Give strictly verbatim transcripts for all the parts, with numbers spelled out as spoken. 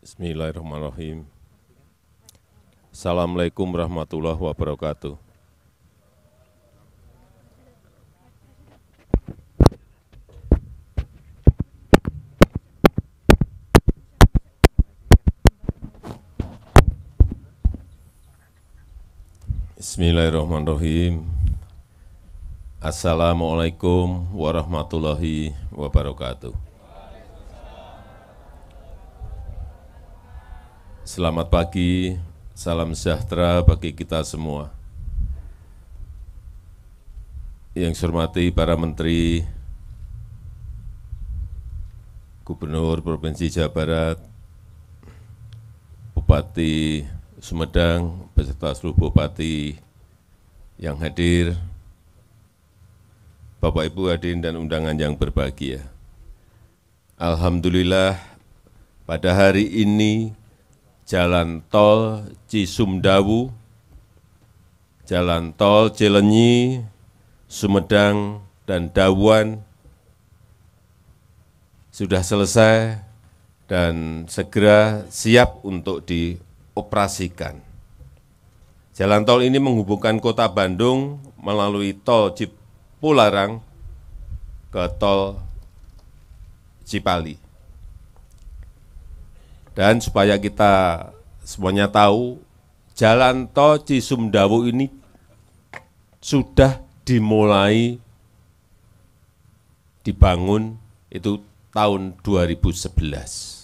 Bismillahirrahmanirrahim. Assalamu'alaikum warahmatullahi wabarakatuh. Bismillahirrahmanirrahim. Assalamu'alaikum warahmatullahi wabarakatuh. Selamat pagi, salam sejahtera bagi kita semua. Yang saya hormati para menteri, Gubernur Provinsi Jawa Barat, Bupati Sumedang, beserta seluruh bupati yang hadir, Bapak Ibu hadirin dan undangan yang berbahagia. Alhamdulillah, pada hari ini Jalan Tol Cisumdawu, Jalan Tol Cilenyi, Sumedang, dan Dawuan sudah selesai dan segera siap untuk di operasikan. Jalan tol ini menghubungkan kota Bandung melalui Tol Cipularang ke Tol Cipali. Dan supaya kita semuanya tahu, Jalan Tol Cisumdawu ini sudah dimulai dibangun itu tahun dua ribu sebelas.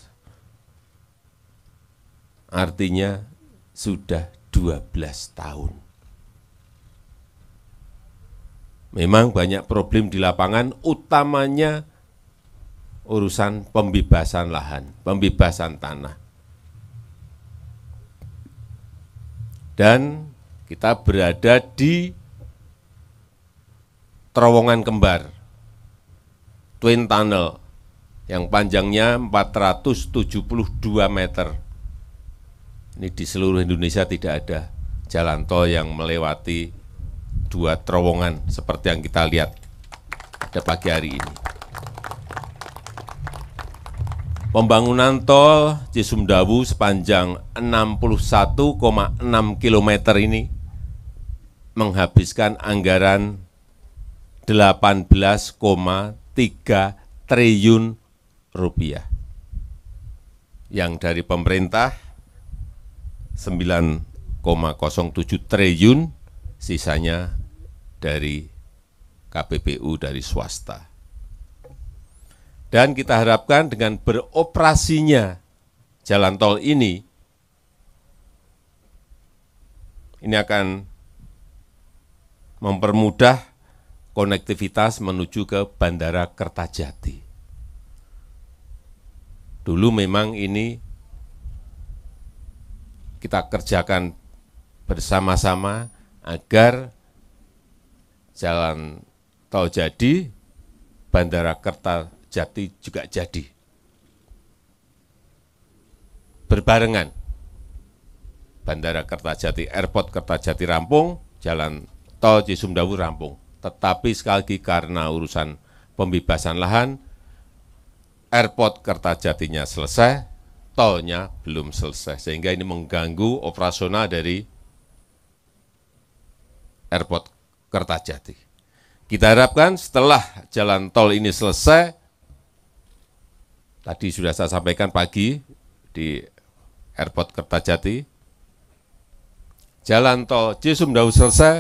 Artinya sudah dua belas tahun. Memang banyak problem di lapangan, utamanya urusan pembebasan lahan, pembebasan tanah. Dan kita berada di terowongan kembar, Twin Tunnel, yang panjangnya empat ratus tujuh puluh dua meter. Ini di seluruh Indonesia tidak ada jalan tol yang melewati dua terowongan seperti yang kita lihat pada pagi hari ini. Pembangunan tol Cisumdawu sepanjang enam puluh satu koma enam kilometer ini menghabiskan anggaran delapan belas koma tiga triliun rupiah yang dari pemerintah sembilan koma nol tujuh triliun, sisanya dari K P B U, dari swasta. Dan kita harapkan dengan beroperasinya jalan tol ini, ini akan mempermudah konektivitas menuju ke Bandara Kertajati. Dulu memang ini kita kerjakan bersama-sama agar jalan tol jadi, Bandara Kertajati juga jadi. Berbarengan, Bandara Kertajati, Airport Kertajati rampung, jalan tol Cisumdawu rampung. Tetapi sekali lagi karena urusan pembebasan lahan, Airport Kertajatinya selesai, tolnya belum selesai, sehingga ini mengganggu operasional dari Airport Kertajati. Kita harapkan setelah jalan tol ini selesai, tadi sudah saya sampaikan pagi di Airport Kertajati, jalan tol Cisumdawu selesai,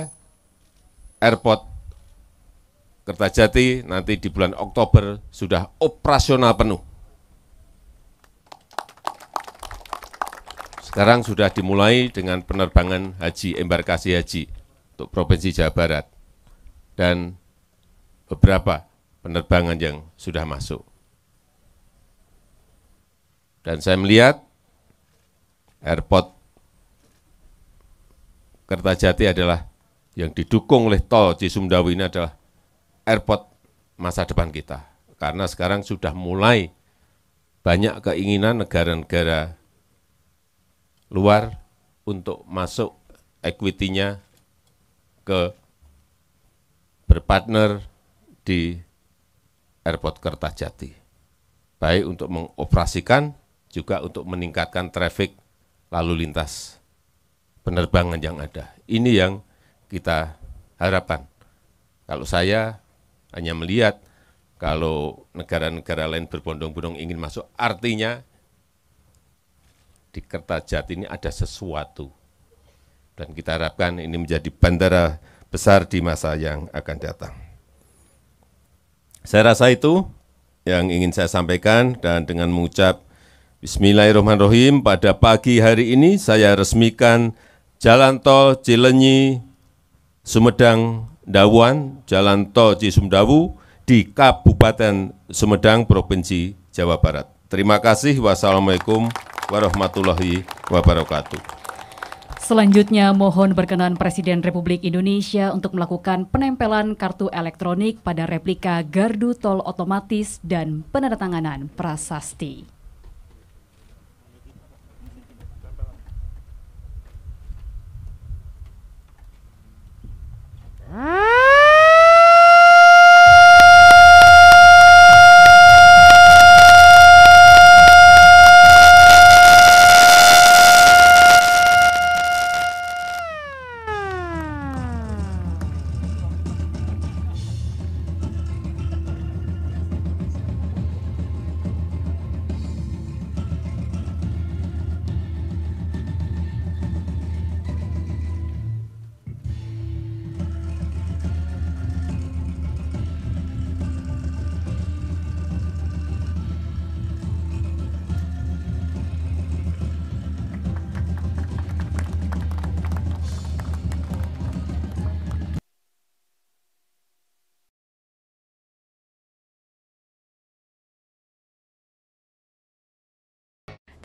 Airport Kertajati nanti di bulan Oktober sudah operasional penuh. Sekarang sudah dimulai dengan penerbangan haji, embarkasi haji untuk Provinsi Jawa Barat, dan beberapa penerbangan yang sudah masuk. Dan saya melihat Airport Kertajati adalah yang didukung oleh Tol Cisumdawu ini adalah airport masa depan kita. Karena sekarang sudah mulai banyak keinginan negara-negara luar untuk masuk equity-nya ke berpartner di Airport Kertajati, baik untuk mengoperasikan juga untuk meningkatkan trafik lalu lintas penerbangan yang ada. Ini yang kita harapkan. Kalau saya hanya melihat kalau negara-negara lain berbondong-bondong ingin masuk, artinya di Kertajati ini ada sesuatu. Dan kita harapkan ini menjadi bandara besar di masa yang akan datang. Saya rasa itu yang ingin saya sampaikan, dan dengan mengucap Bismillahirrahmanirrahim, pada pagi hari ini saya resmikan Jalan Tol Cilenyi, Sumedang, Dawuan, Jalan Tol Cisumdawu di Kabupaten Sumedang, Provinsi Jawa Barat. Terima kasih. Wassalamualaikum warahmatullahi wabarakatuh. Selanjutnya, mohon berkenan Presiden Republik Indonesia untuk melakukan penempelan kartu elektronik pada replika gardu tol otomatis dan penandatanganan prasasti.